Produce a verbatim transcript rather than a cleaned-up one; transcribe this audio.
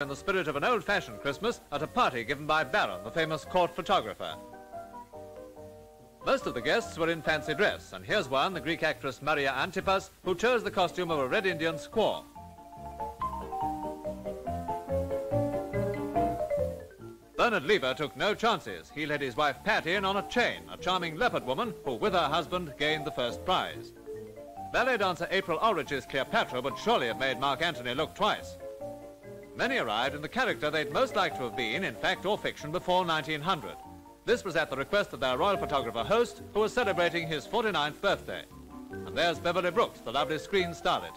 in the spirit of an old-fashioned Christmas at a party given by Baron, the famous court photographer. Most of the guests were in fancy dress, and here's one, the Greek actress Maria Antippas, who chose the costume of a red Indian squaw. Bernard Levertock took no chances. He led his wife Patty in on a chain, a charming leopard woman who, with her husband, gained the first prize. Ballet dancer April Aldrich's Cleopatra would surely have made Mark Antony look twice. Many arrived in the character they'd most like to have been, in fact or fiction, before nineteen hundred. This was at the request of their royal photographer host, who was celebrating his forty-ninth birthday. And there's Beverly Brooks, the lovely screen starlet.